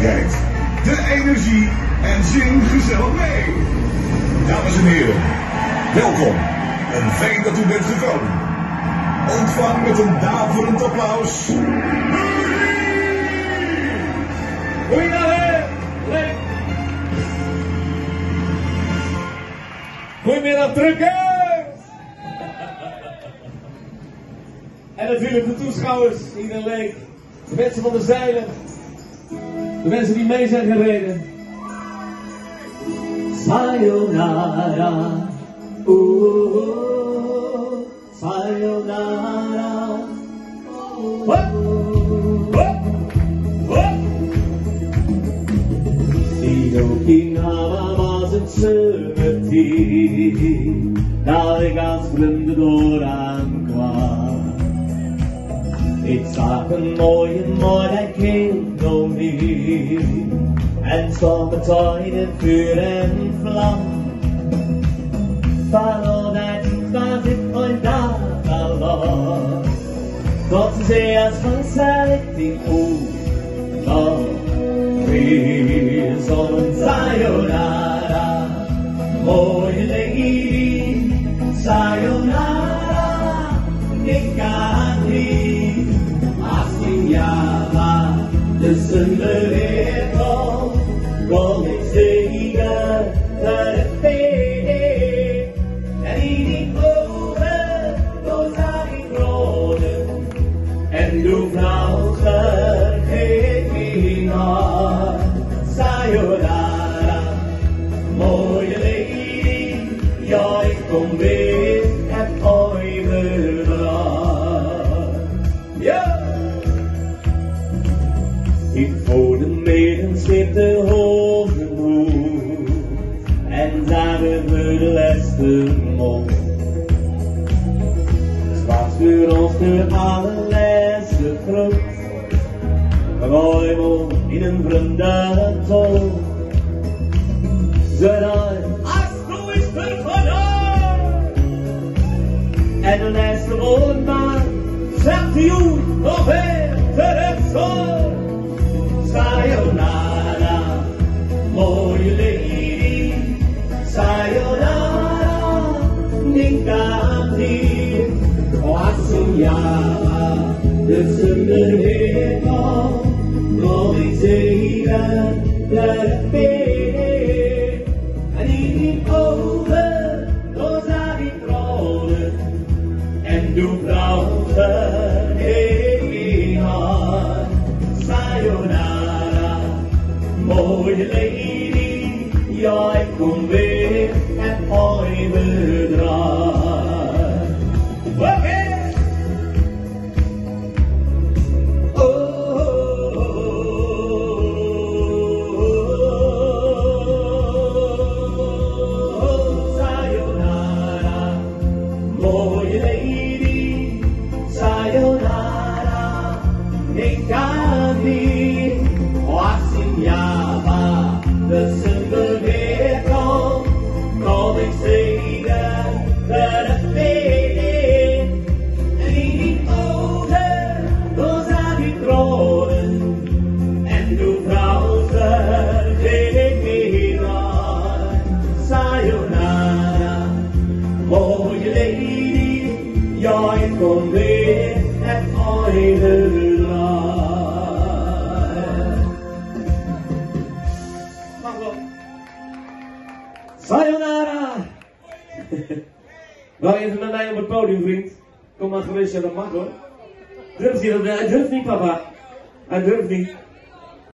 verantwoordelijkheid, de energie en zing gezellig mee. Dames en heren, welkom en fijn dat u bent gekomen. Ontvang met een daverend applaus. Goedemiddag, drukkers! En natuurlijk de toeschouwers, iedereen leeg. De mensen van de zeilen. De mensen die mee zijn gereden. Sayonara. Oh, sayonara. Hop, hop, hop. Okinawa was een summertje, dat ik als vreemde dooraan kwam. Ik zag een mooie mooi, hij keek nog niet, en stond meteen in vuur en vlam. Vanuit was ik ooit daar verloren, tot ze zei als vanzelf die oorlog. We zullen sayonara, mooie dingen, sayonara, ik kan niet. 18 jaar was tussen de wereld, kon ik zingen naar het feest. En in die ogen, toen zag ik rode, en toen vrouw vergeet me nog. Sayonara, mooie lady, ja ik kom weer en ooit verwacht. Ja! Ik voelde met een schitte hoofdmoed en zagen we de laatste mond. Sprak voor ons de allerlaatste groet. Rijmel in een brandende tol. Zodat Astro is vervangen. En de laatste woord maar zegt u nog weer terug. Sayonara, mooie lady. Sayonara, niet aan die. Wasseljara, de zonder al. Kom ik zeker naar binnen. En in die ogen, door zag ik rollen. En toen vrouwde ik in haar. Sayonara, mooie lady. Ja, ik kom weer en ooit bedraag. Oké! Sayonara! Wou je even met mij op het podium, vriend? Kom maar gerust, ja, dat mag hoor. Durft hij dat? Hij durft niet, papa. Hij durft niet.